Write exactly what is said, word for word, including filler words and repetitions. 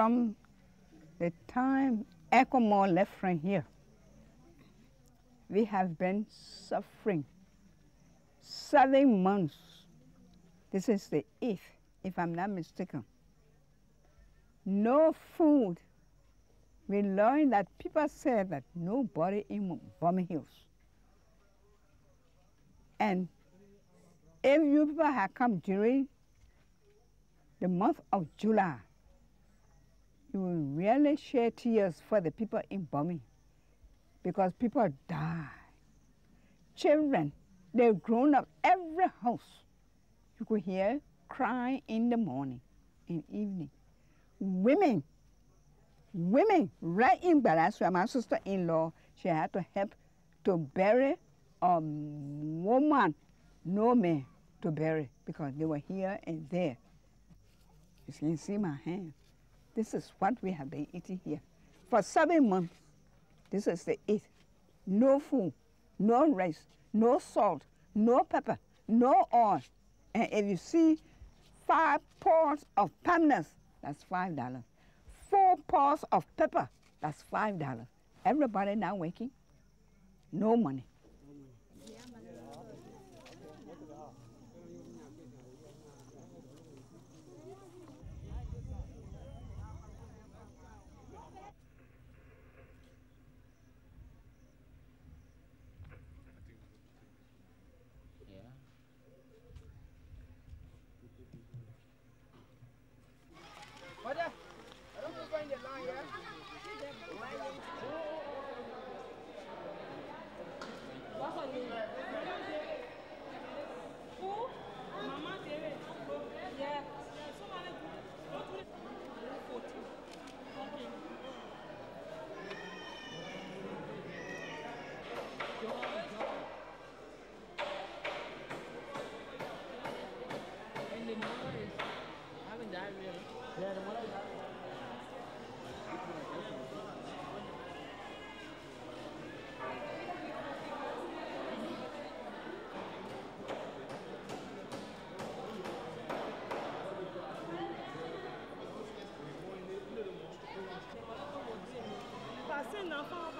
from the time ECOMOG left from here, we have been suffering seven months. This is the eighth, if I'm not mistaken. No food. We learned that people said that nobody in Montgomery Hills. And if you people had come during the month of July, you will really shed tears for the people in Burma, because people die. Children, they've grown up, every house. You could hear crying in the morning and evening. Women, women, right in Balaswa, my sister-in-law, she had to help to bury a woman, no man to bury, because they were here and there. You can see my hand. This is what we have been eating here for seven months. This is the eighth. No food, no rice, no salt, no pepper, no oil. And if you see five pots of pamnas, that's five dollars. Four pots of pepper, that's five dollars. Everybody now waking, no money. Enfant